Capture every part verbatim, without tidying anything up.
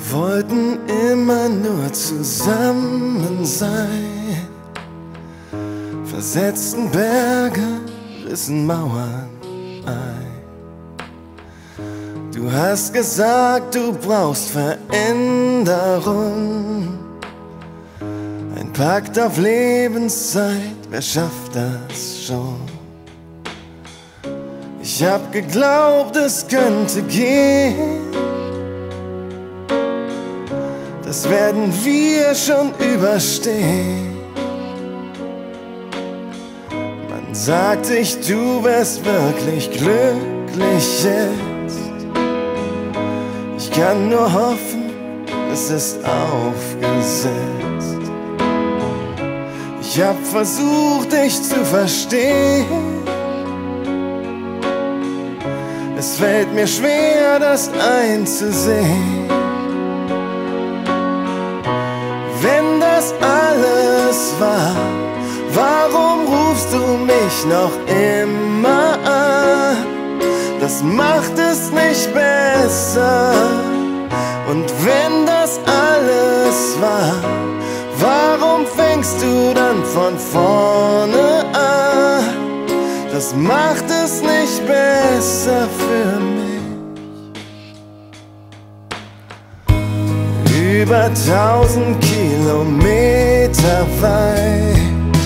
Wir wollten immer nur zusammen sein, versetzten Berge, rissen Mauern ein. Du hast gesagt, du brauchst Veränderung, ein Pakt auf Lebenszeit, wer schafft das schon? Ich hab geglaubt, es könnte gehen, das werden wir schon überstehen. Man sagt, ich, du wärst wirklich glücklich jetzt. Ich kann nur hoffen, es ist aufgesetzt. Ich hab versucht, dich zu verstehen. Es fällt mir schwer, das einzusehen. Wenn das alles war, warum rufst du mich noch immer an? Das macht es nicht besser. Und wenn das alles war, warum fängst du dann von vorne an? Das macht es nicht besser für mich. Über tausend Kilometer weit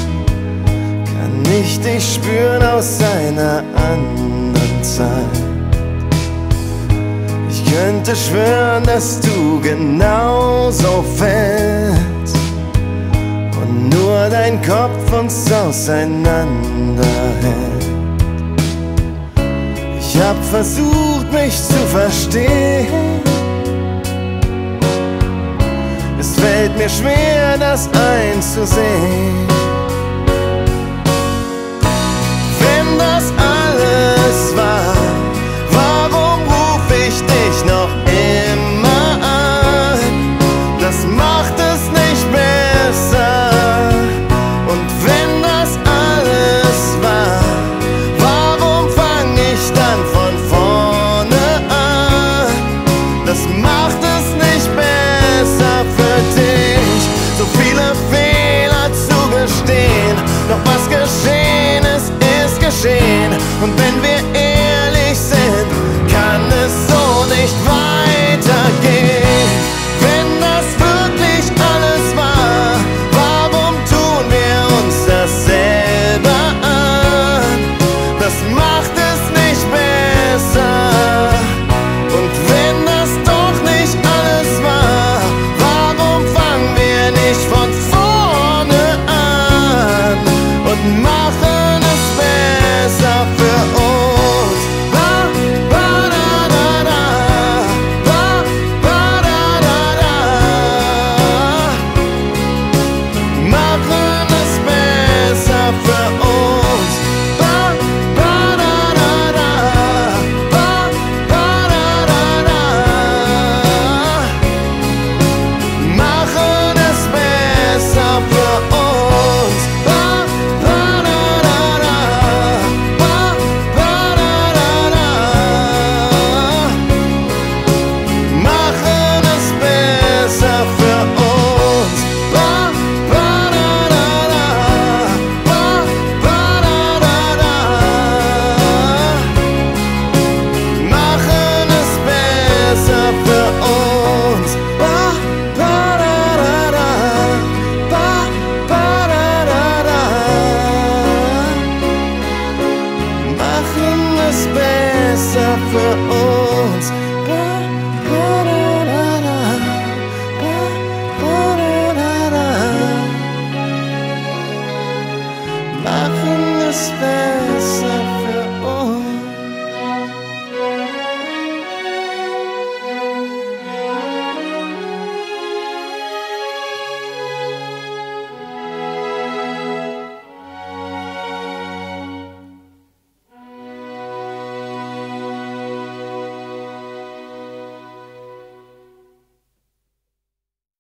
kann ich dich spüren aus einer anderen Zeit. Ich könnte schwören, dass du genauso fällst und nur dein Kopf uns auseinanderhält. Ich hab versucht, mich zu verstehen. Es fällt mir schwer, das einzusehen.